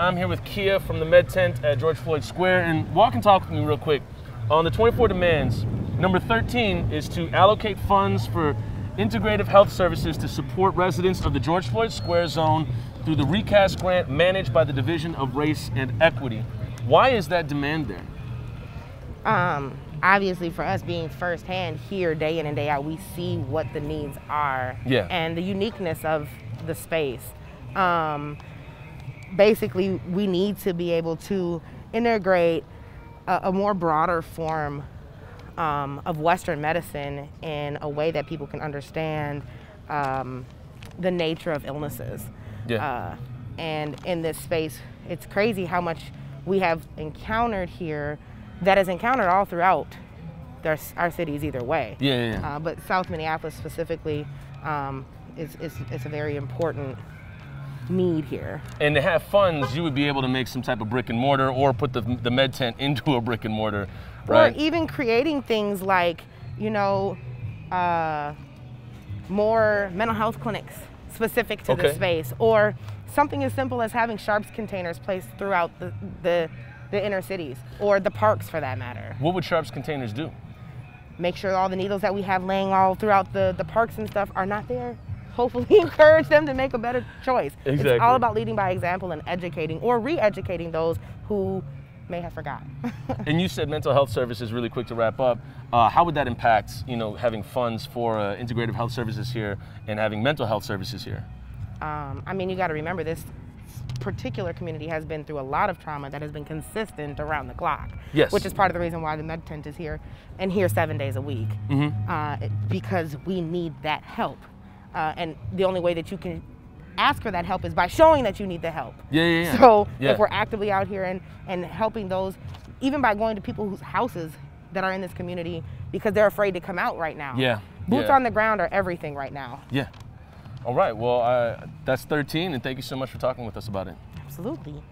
I'm here with Kia from the Med Tent at George Floyd Square, and walk and talk with me real quick. On the 24 demands, number 13 is to allocate funds for integrative health services to support residents of the George Floyd Square zone through the Recast Grant managed by the Division of Race and Equity. Why is that demand there? Obviously, for us being firsthand here day in and day out, we see what the needs are and the uniqueness of the space. Basically, we need to be able to integrate a more broader form of Western medicine in a way that people can understand the nature of illnesses. And in this space, it's crazy how much we have encountered here that is encountered all throughout our cities either way. But South Minneapolis specifically is a very important need here. And to have funds, you would be able to make some type of brick and mortar or put the Med Tent into a brick and mortar, right? Or even creating things like, you know, more mental health clinics specific to the space, or something as simple as having sharps containers placed throughout the inner cities, or the parks for that matter. What would sharps containers do? Make sure all the needles that we have laying all throughout the parks and stuff are not there. Hopefully encourage them to make a better choice. Exactly. It's all about leading by example and educating or re-educating those who may have forgotten. And you said mental health services, really quick to wrap up. How would that impact, you know, having funds for integrative health services here and having mental health services here? I mean, you got to remember this particular community has been through a lot of trauma that has been consistent around the clock, which is part of the reason why the Med Tent is here and here 7 days a week, because we need that help. And the only way that you can ask for that help is by showing that you need the help. So if we're actively out here and helping those, even by going to people whose houses that are in this community because they're afraid to come out right now. Boots on the ground are everything right now. All right, well, that's 13, and thank you so much for talking with us about it. Absolutely.